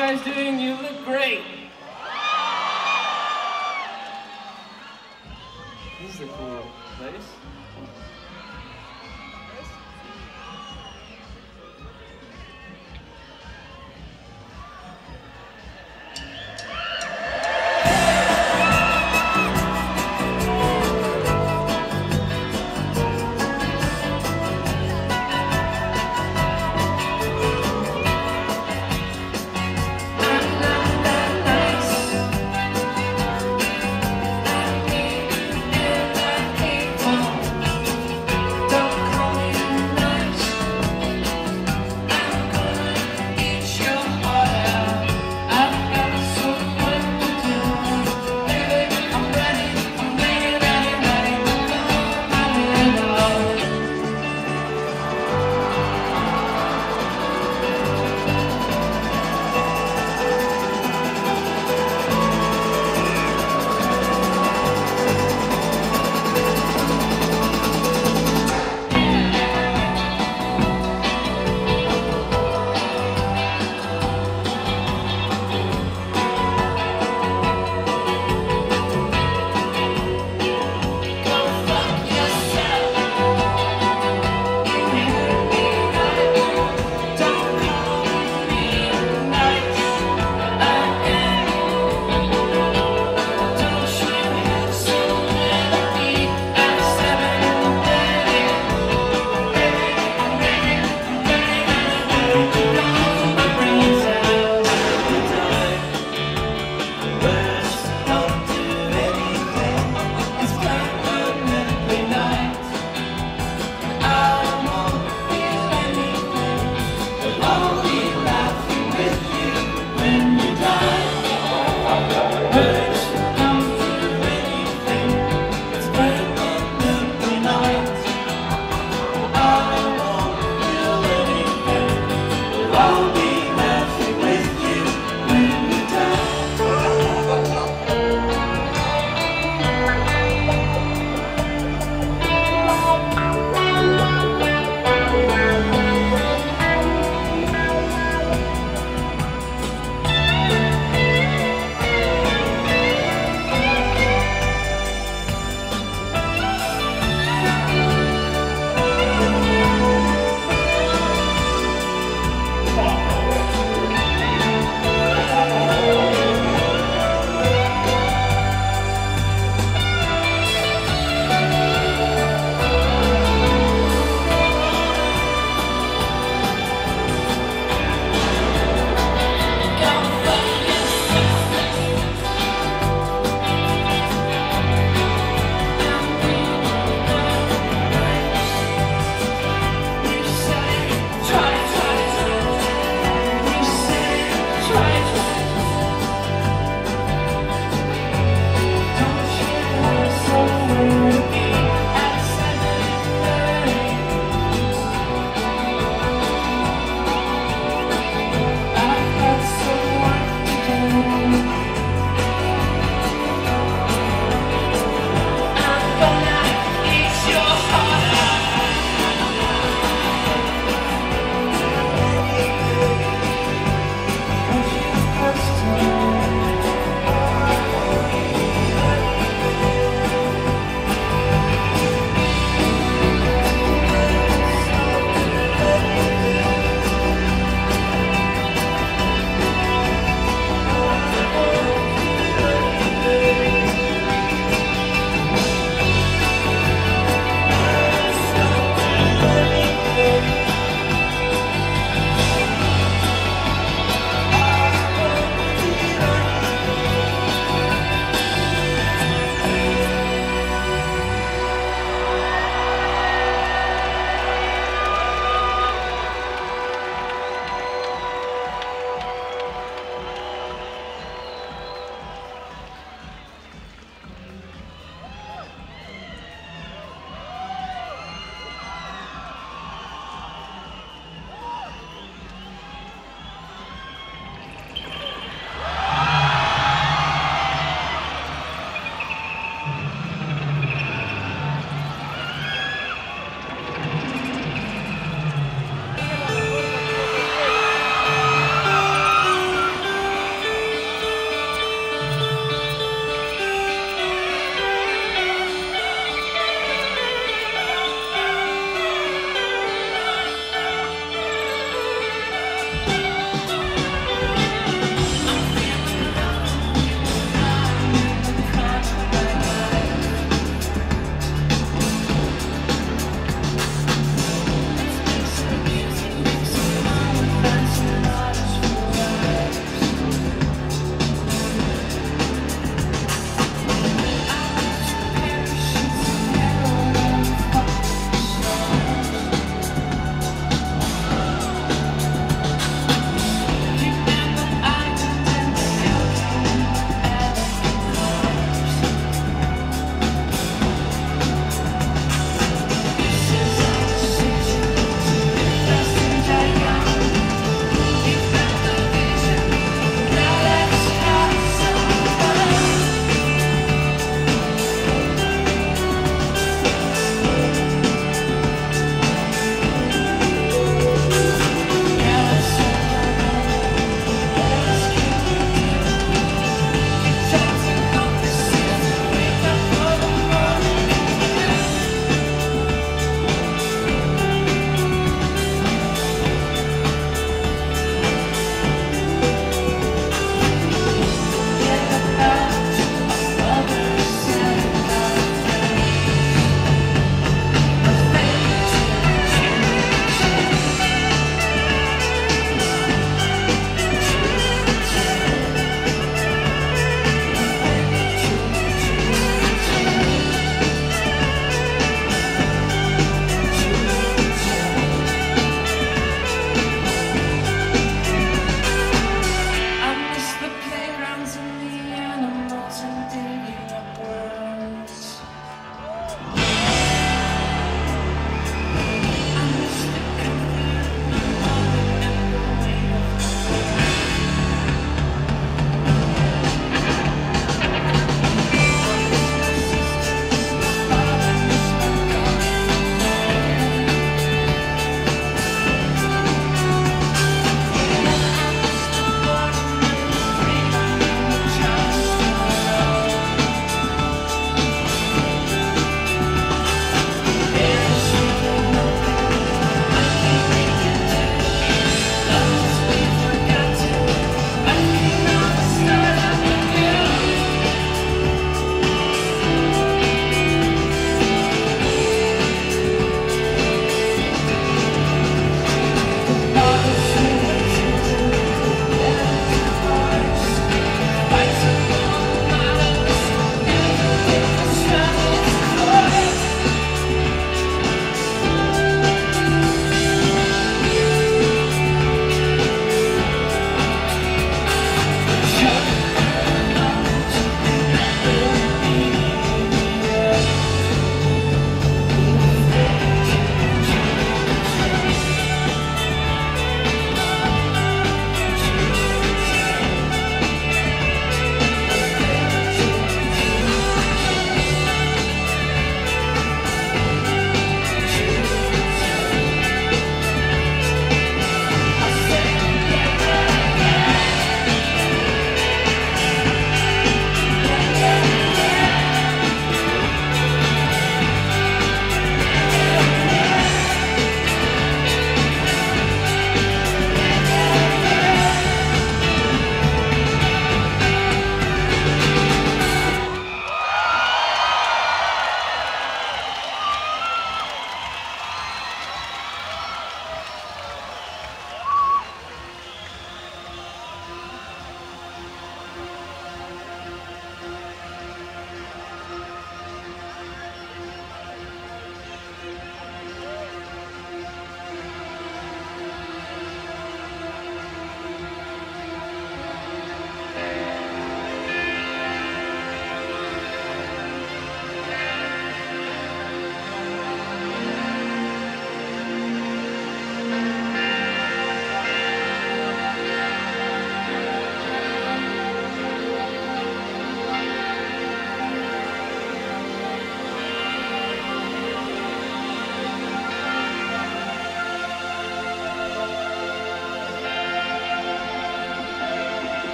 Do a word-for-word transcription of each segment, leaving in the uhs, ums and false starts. guys doing? You look great. This is a cool place. Na na na na.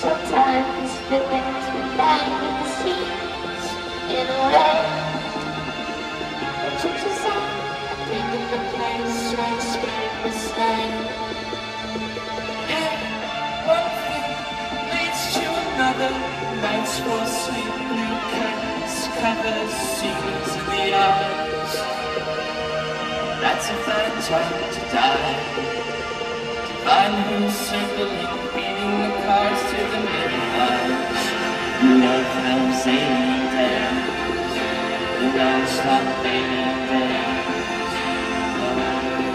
sometimes feeling too bad when it seems in a way. But you just said, I think in the place where the spirit was slain. And one thing leads to another, nights fall asleep, new curtains cover secrets in the eyes. That's a fine time to die. Divine who's circling, beating the cars to the mirrors. Love comes ailing there, the round stop ailing there. Oh,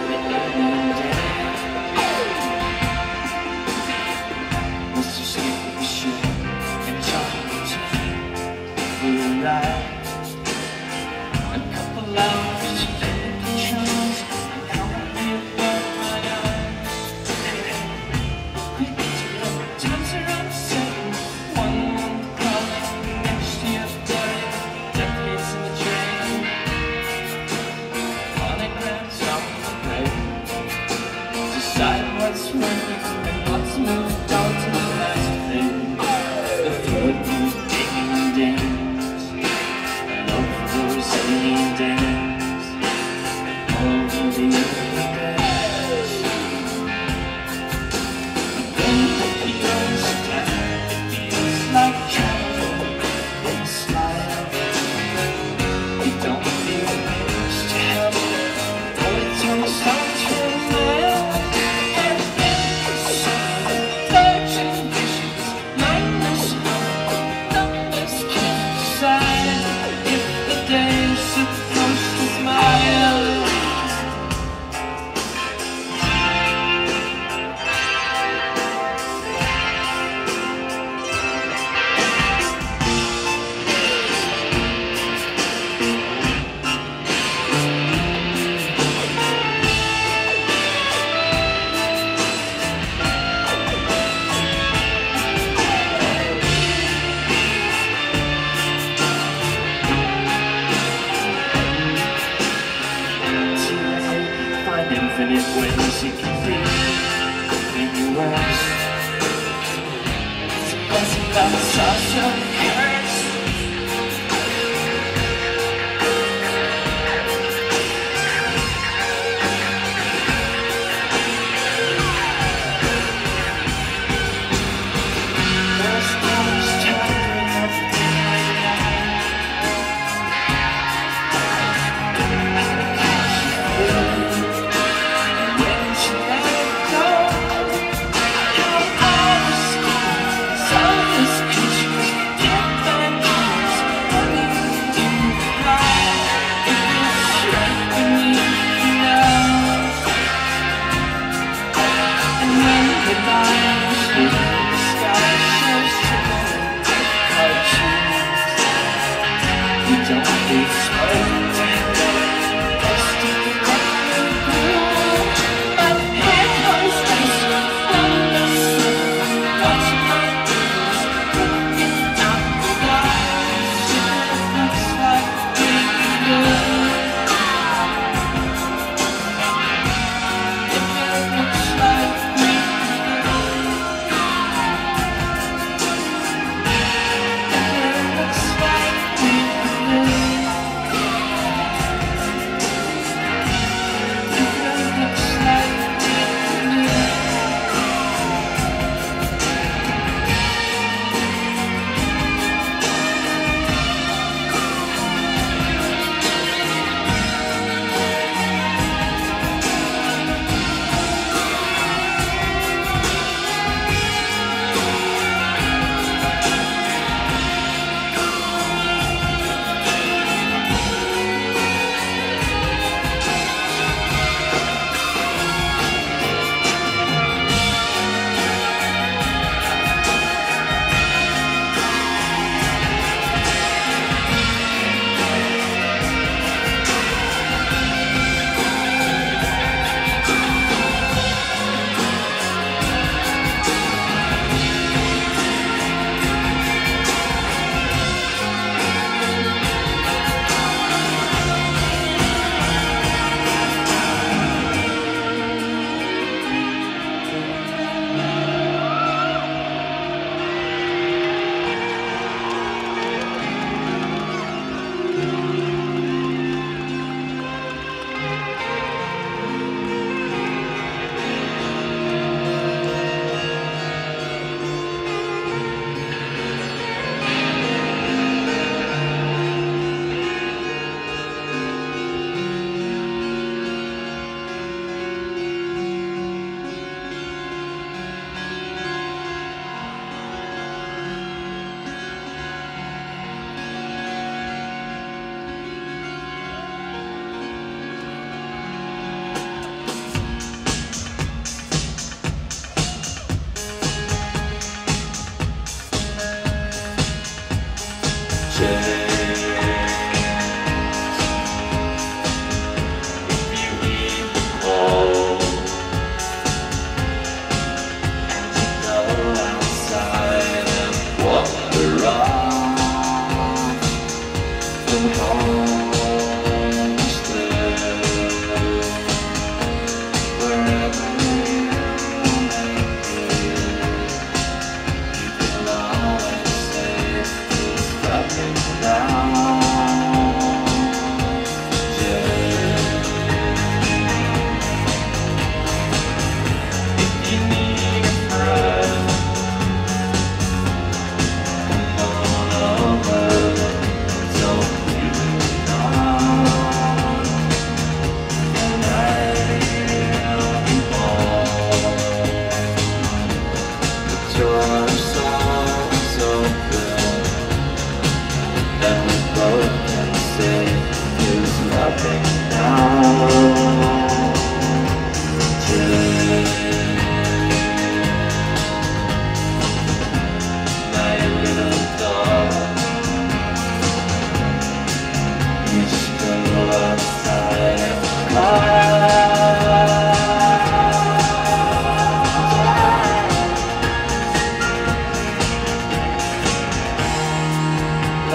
the ailing there. Mister Skip, we should enjoy to keep you alive. A couple hours in the shows. What's working and what's moved on to the last thing. The floating, digging dance, and over the resilient dance, and over the other dance. But then it feels like, it feels like travel in a slide. You don't feel much to help, though it's almost like travel. Infinite ways you can be when you rest. It's a blessing that the stars don't curse. There's always time enough to die. I can't feel. All the scars, all the pictures,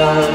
I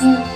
Oh,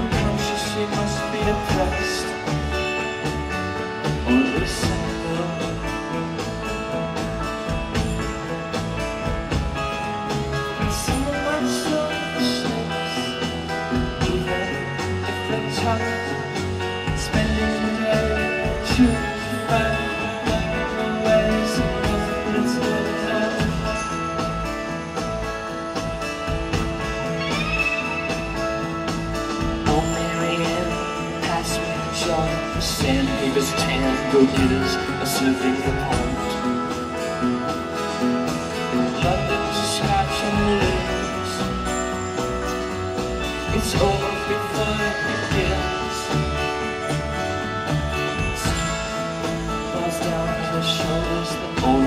her conscience, she must be depressed. Or at least something. And some of my solutions, even if they're tough, spending the day shooting to find other ways of nothing but it's not enough. Sandpapers, tan, go-getters, are serving the pond. London's a scotch on the lips. It's over before it begins. Falls down to the shoulders. The older I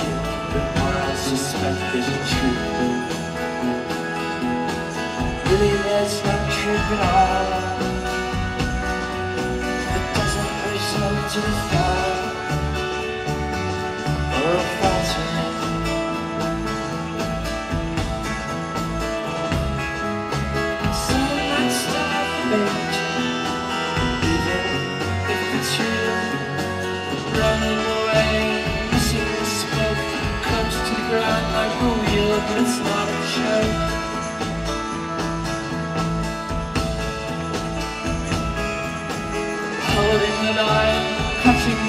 get, the more I suspect isn't true. Really, that's not true at all. To the fire or a fountain. Some nights die from age, even if it's real. Running away, missing the smoke, clutched to the ground like a wheel, but it's not a joke. Holding an eye, catching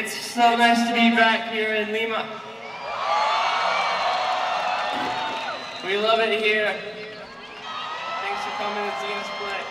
It's so nice to be back here in Lima. We love it here. Thanks for coming and seeing us play. Yeah.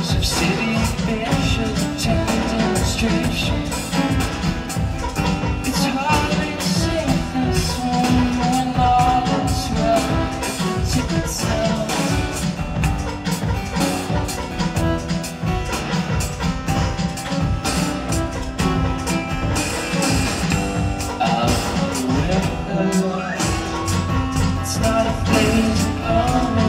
Pictures of city ambition, town demonstration. It's hardly safe this one when all is well. It's itself. Out with the light. It's not a place of all.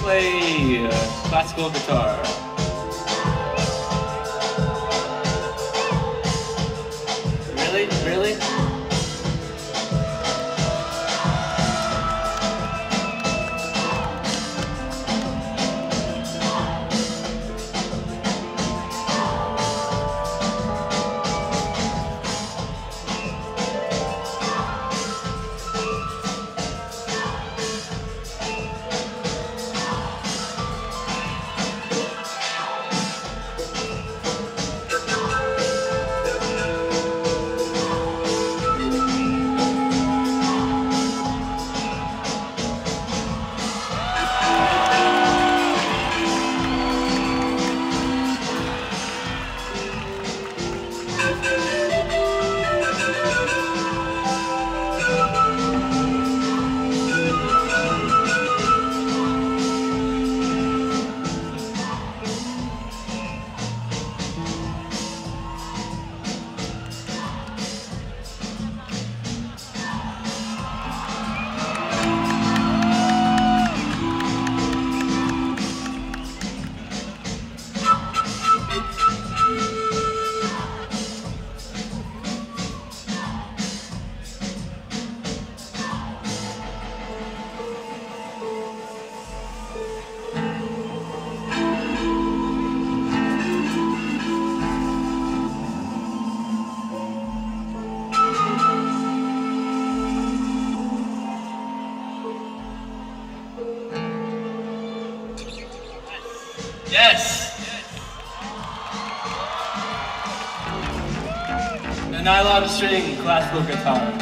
Play uh, classical guitar. Really? Really? Yes. The nylon string classical guitar.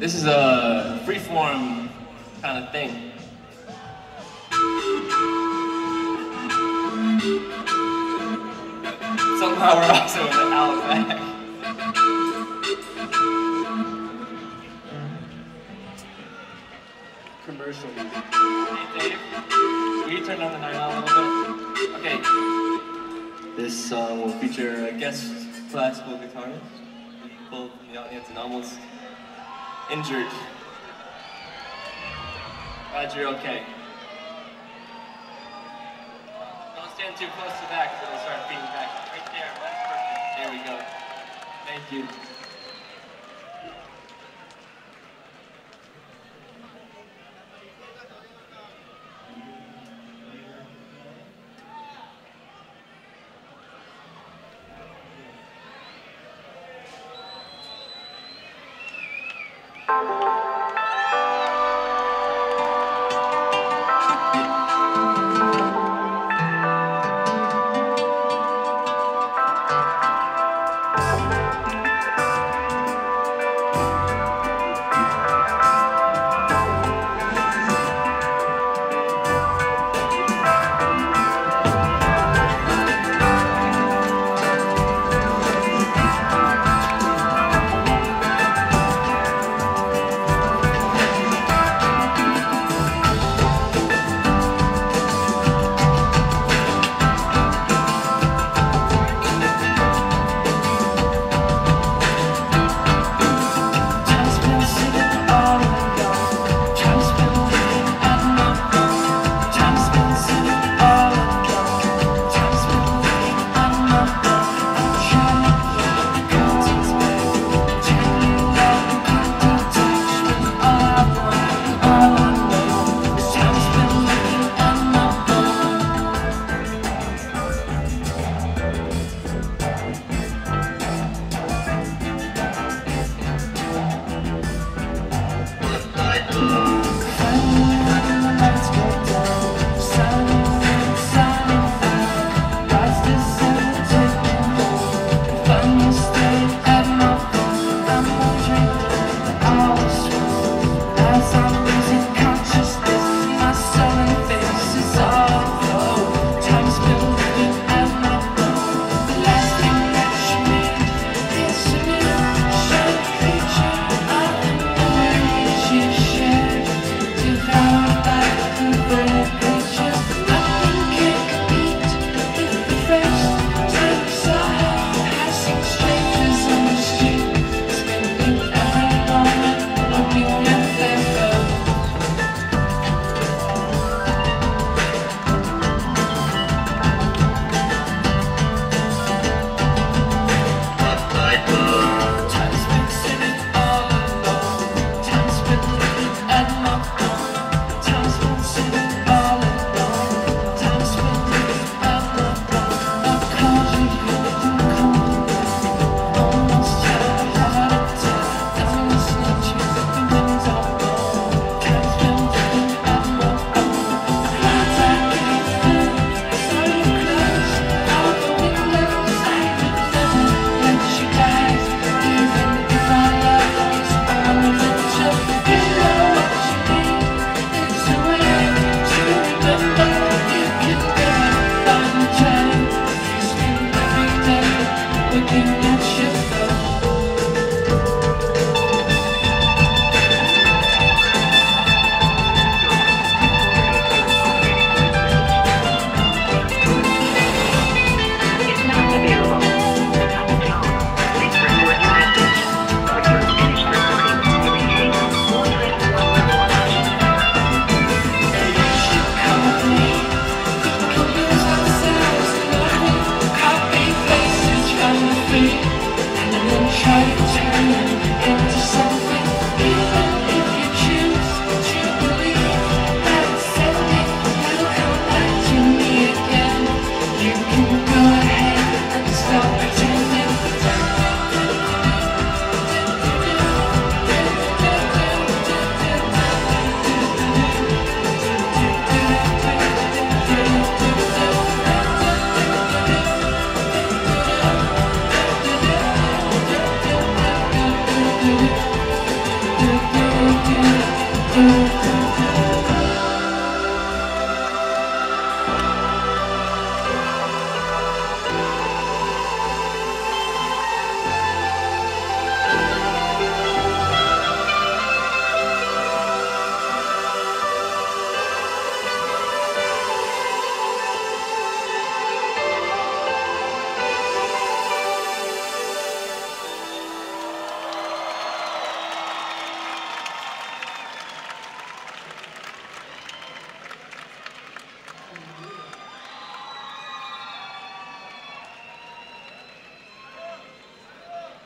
This is a freeform kind of thing. Somehow we're also in the outback. Commercial music. Hey Dave, will you turn on the nylon a little bit? Okay. This song will feature a guest classical guitarist. We pulled from the audience and almost injured. Roger, okay. Don't stand too close to that because it'll start feeding back. Right there, that's perfect. There we go. Thank you.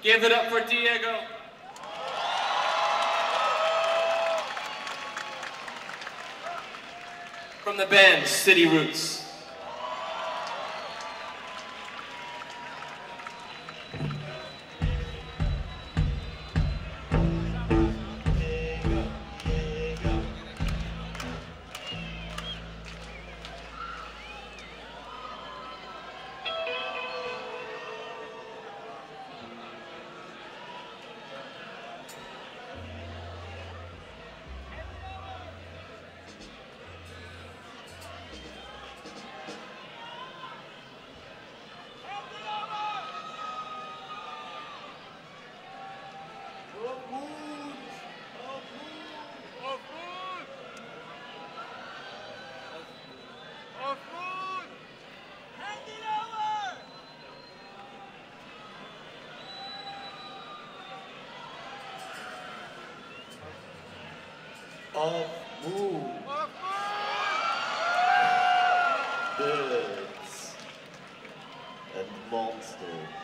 Give it up for Diego. From the band City Roots. Of food. Birds and monsters.